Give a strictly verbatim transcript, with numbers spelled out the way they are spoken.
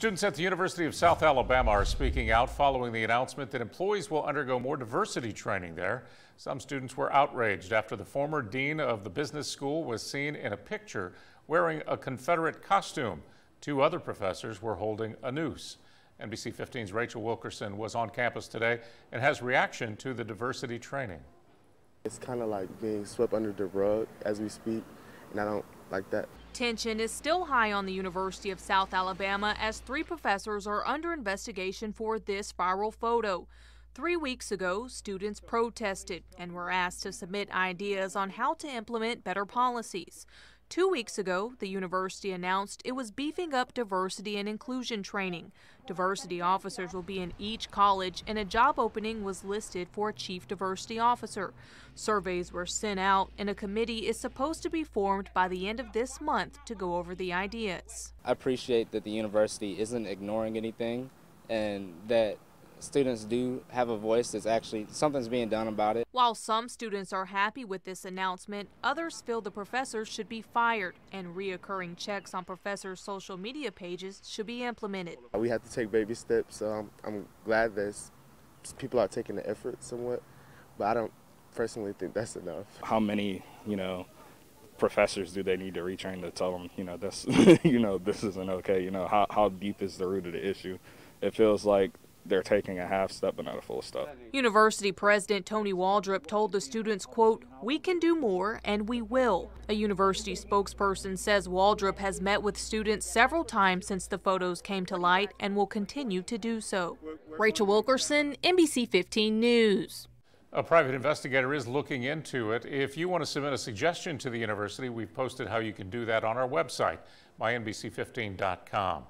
Students at the University of South Alabama are speaking out following the announcement that employees will undergo more diversity training there. Some students were outraged after the former dean of the business school was seen in a picture wearing a Confederate costume. Two other professors were holding a noose. N B C fifteen's Rachel Wilkerson was on campus today and has reaction to the diversity training. It's kind of like being swept under the rug as we speak, and I don't like that. Tension is still high on the University of South Alabama as three professors are under investigation for this viral photo. Three weeks ago, students protested and were asked to submit ideas on how to implement better policies. Two weeks ago, the university announced it was beefing up diversity and inclusion training. Diversity officers will be in each college, and a job opening was listed for chief diversity officer. Surveys were sent out, and a committee is supposed to be formed by the end of this month to go over the ideas. I appreciate that the university isn't ignoring anything and that students do have a voice. That's actually something's being done about it. While some students are happy with this announcement, others feel the professors should be fired and reoccurring checks on professors' social media pages should be implemented. We have to take baby steps. So I'm, I'm glad that people are taking the effort somewhat, but I don't personally think that's enough. How many, you know, professors do they need to retrain to tell them, you know, that's, you know, this isn't okay. You know, how how deep is the root of the issue? It feels like they're taking a half step but not a full step. University President Tony Waldrop told the students, quote, "We can do more and we will." A university spokesperson says Waldrop has met with students several times since the photos came to light and will continue to do so. Rachel Wilkerson, N B C fifteen News. A private investigator is looking into it. If you want to submit a suggestion to the university, we've posted how you can do that on our website, my N B C fifteen dot com.